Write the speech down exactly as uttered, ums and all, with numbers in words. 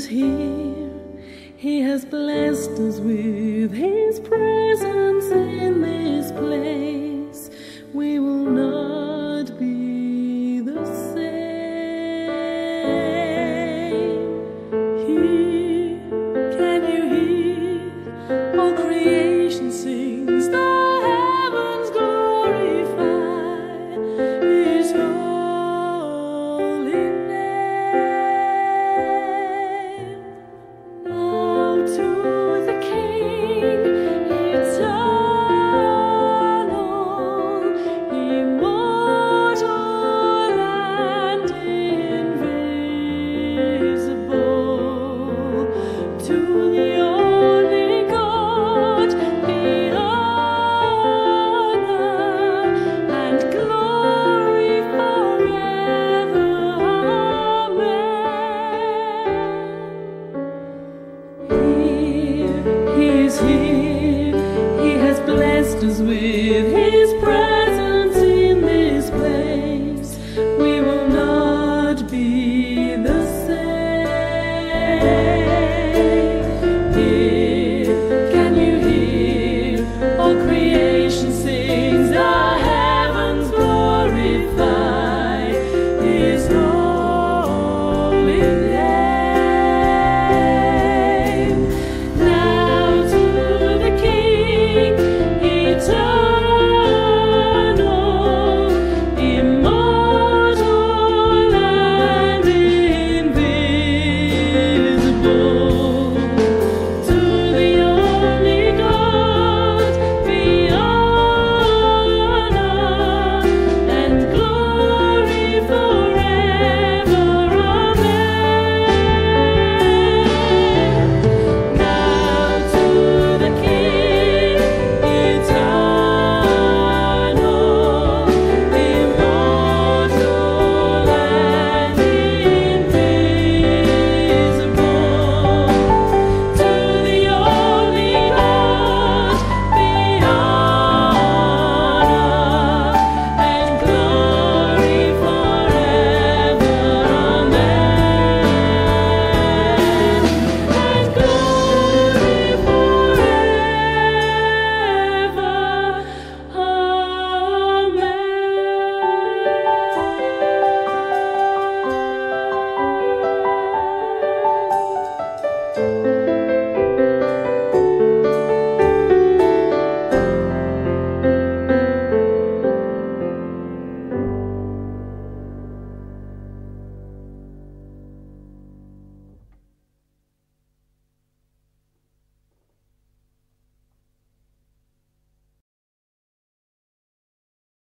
is here. He has blessed us with His presence.